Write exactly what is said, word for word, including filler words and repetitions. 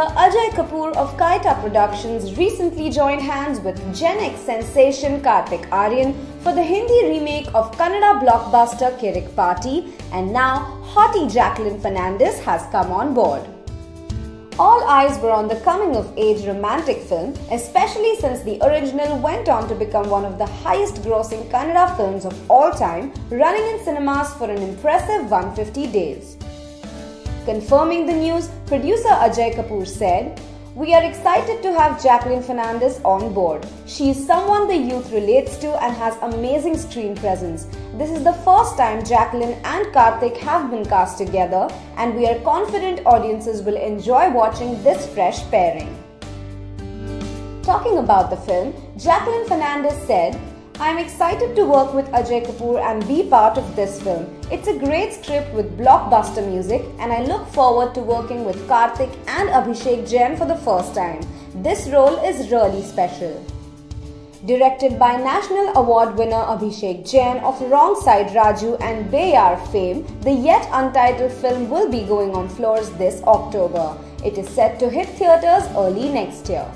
Producer Ajay Kapoor of Kaita Productions recently joined hands with Gen X sensation Kartik Aaryan for the Hindi remake of Kannada blockbuster Kirik Party, and now hottie Jacqueline Fernandez has come on board. All eyes were on the coming-of-age romantic film, especially since the original went on to become one of the highest-grossing Kannada films of all time, running in cinemas for an impressive one hundred fifty days. Confirming the news, producer Ajay Kapoor said, "We are excited to have Jacqueline Fernandez on board. She is someone the youth relates to and has amazing screen presence. This is the first time Jacqueline and Kartik have been cast together, and we are confident audiences will enjoy watching this fresh pairing." Talking about the film, Jacqueline Fernandez said, "I'm excited to work with Ajay Kapoor and be part of this film. It's a great script with blockbuster music, and I look forward to working with Kartik and Abhishek Jain for the first time. This role is really special." Directed by National Award winner Abhishek Jain of Wrong Side Raju and Bayar fame, the yet untitled film will be going on floors this October. It is set to hit theatres early next year.